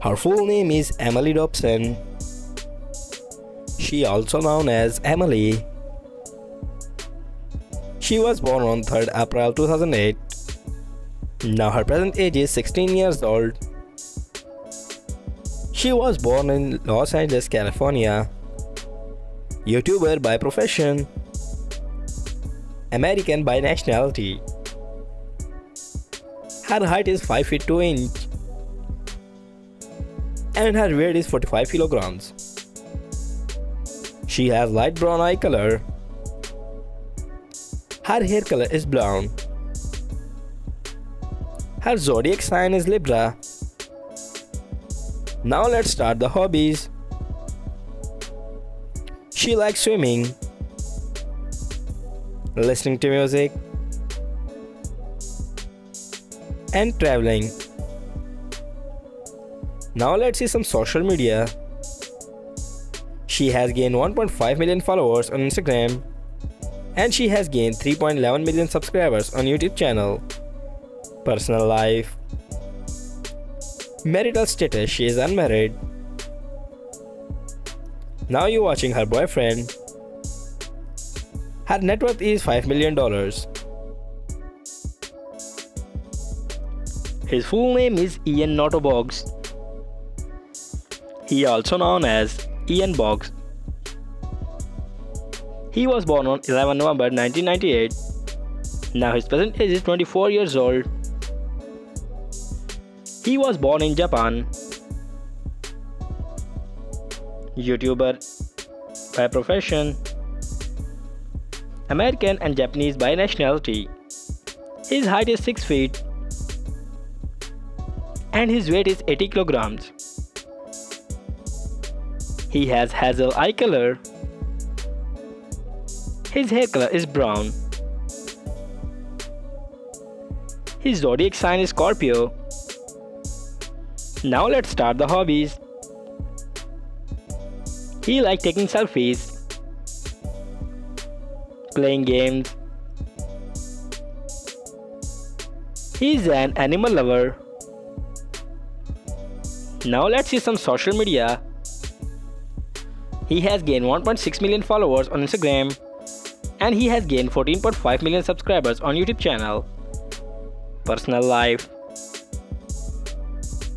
Her full name is Emily Dobson. She also known as Emily. She was born on 3rd April 2008. Now her present age is 16 years old. She was born in Los Angeles, California. YouTuber by profession. American by nationality. Her height is 5 feet 2 inch. And her weight is 45 kilograms. She has light brown eye color. Her hair color is blonde. Her zodiac sign is Libra. Now let's start the hobbies. She likes swimming, listening to music, and traveling. Now let's see some social media. She has gained 1.5 million followers on Instagram, and she has gained 3.11 million subscribers on YouTube channel. Personal life. Marital status: she is unmarried. Now you're watching her boyfriend. Her net worth is $5 million. His full name is Ian Boggs. He also known as Ian Boggs. He was born on 11 November 1998. Now his present age is 24 years old. He was born in Japan. YouTuber by profession. American and Japanese by nationality. His height is 6 feet and his weight is 80 kilograms. He has hazel eye color. His hair color is brown. His zodiac sign is Scorpio. Now let's start the hobbies. He likes taking selfies, playing games. He is an animal lover. Now let's see some social media. He has gained 1.6 million followers on Instagram, and he has gained 14.5 million subscribers on YouTube channel. Personal life.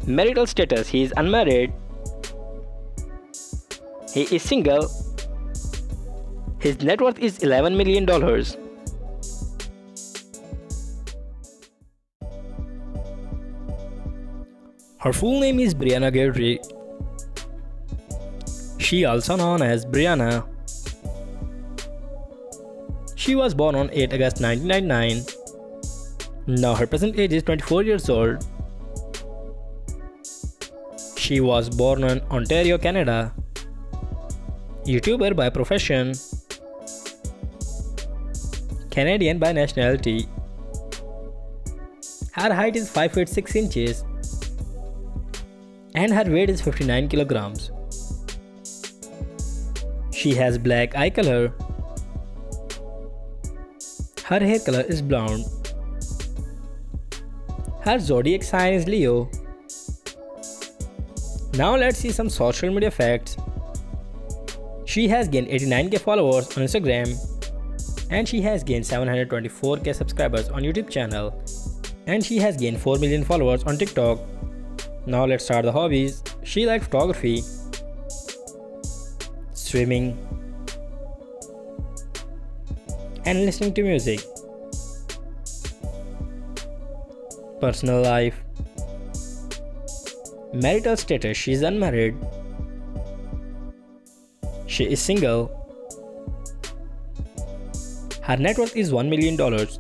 Marital status: he is unmarried. He is single. His net worth is $11 million. Her full name is Brianna Guidry. She also known as Brianna. She was born on 8 August 1999. Now her present age is 24 years old. She was born in Ontario, Canada. YouTuber by profession. Canadian by nationality. Her height is 5 feet 6 inches. And her weight is 59 kilograms. She has black eye color. Her hair color is blonde. Her zodiac sign is Leo. Now let's see some social media facts. She has gained 89k followers on Instagram, and she has gained 724k subscribers on YouTube channel, and she has gained 4 million followers on TikTok. Now let's start the hobbies. She likes photography, swimming, and listening to music. Personal life. Marital status: she is unmarried. She is single. Her net worth is $1 million.